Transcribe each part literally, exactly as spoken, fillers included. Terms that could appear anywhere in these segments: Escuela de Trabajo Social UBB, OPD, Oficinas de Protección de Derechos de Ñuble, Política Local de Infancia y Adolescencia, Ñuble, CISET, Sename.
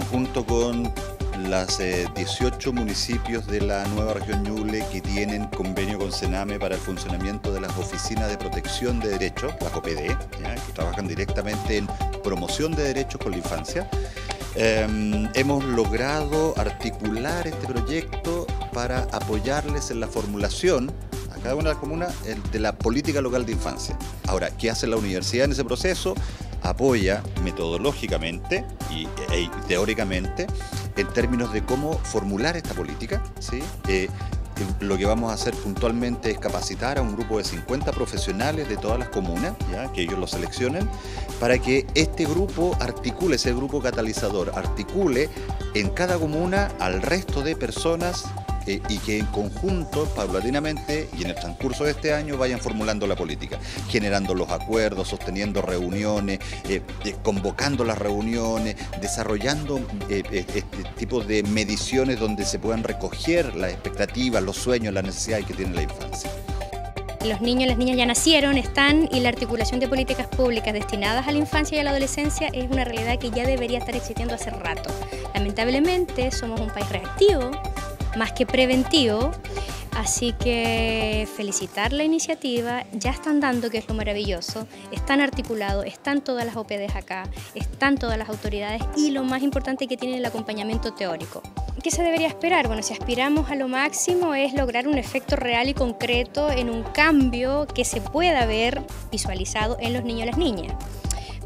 conjunto con las eh, dieciocho municipios de la nueva región Ñuble que tienen convenio con Sename para el funcionamiento de las oficinas de protección de derechos, las O P D, ¿ya? Que trabajan directamente en promoción de derechos con la infancia. Eh, hemos logrado articular este proyecto para apoyarles en la formulación a cada una de las comunas de la política local de infancia. Ahora, ¿qué hace la universidad en ese proceso? Apoya metodológicamente y, e, y teóricamente en términos de cómo formular esta política, ¿sí? Eh, lo que vamos a hacer puntualmente es capacitar a un grupo de cincuenta profesionales de todas las comunas, ¿ya? Que ellos lo seleccionen, para que este grupo articule, ese grupo catalizador, articule en cada comuna al resto de personas eh, y que en conjunto, paulatinamente y en el transcurso de este año, vayan formulando la política, generando los acuerdos, sosteniendo reuniones, eh, eh, convocando las reuniones, desarrollando eh, este tipo de mediciones donde se puedan recoger las expectativas, los sueños, las necesidades que tiene la infancia. Los niños y las niñas ya nacieron, están, y la articulación de políticas públicas destinadas a la infancia y a la adolescencia es una realidad que ya debería estar existiendo hace rato. Lamentablemente somos un país reactivo, más que preventivo, así que felicitar la iniciativa, ya están dando, que es lo maravilloso, están articulados, están todas las O P Ds acá, están todas las autoridades y lo más importante que tienen el acompañamiento teórico. ¿Qué se debería esperar? Bueno, si aspiramos a lo máximo es lograr un efecto real y concreto en un cambio que se pueda ver visualizado en los niños y las niñas.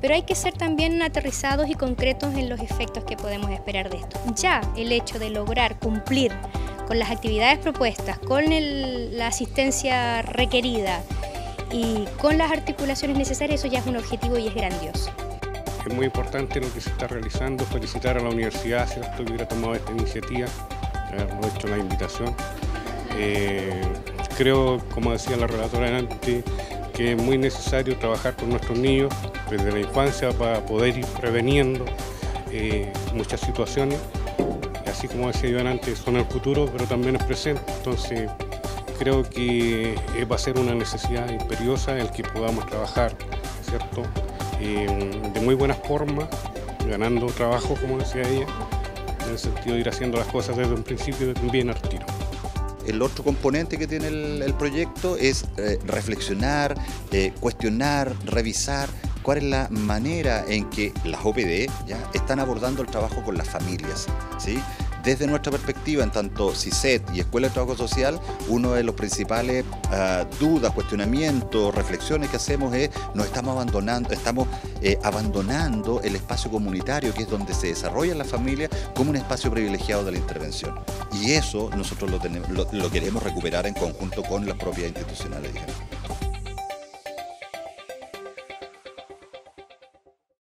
Pero hay que ser también aterrizados y concretos en los efectos que podemos esperar de esto. Ya el hecho de lograr cumplir con las actividades propuestas, con el, la asistencia requerida y con las articulaciones necesarias, eso ya es un objetivo y es grandioso. Es muy importante lo que se está realizando, felicitar a la universidad, ¿cierto?, que hubiera tomado esta iniciativa, habernos hecho la invitación. Eh, creo, como decía la relatora antes, que es muy necesario trabajar con nuestros niños desde la infancia para poder ir preveniendo eh, muchas situaciones. Así como decía Iván antes, son el futuro, pero también es presente. Entonces, creo que va a ser una necesidad imperiosa el que podamos trabajar, ¿cierto?, de muy buena forma, ganando trabajo, como decía ella, en el sentido de ir haciendo las cosas desde un principio bien al tiro. El otro componente que tiene el, el proyecto es eh, reflexionar, eh, cuestionar, revisar cuál es la manera en que las O P D ya están abordando el trabajo con las familias, ¿sí? Desde nuestra perspectiva, en tanto CISET y Escuela de Trabajo Social, uno de los principales uh, dudas, cuestionamientos, reflexiones que hacemos es nos estamos abandonando, estamos eh, abandonando el espacio comunitario, que es donde se desarrollan las familias, como un espacio privilegiado de la intervención. Y eso nosotros lo, tenemos, lo, lo queremos recuperar en conjunto con las propias institucionalidades.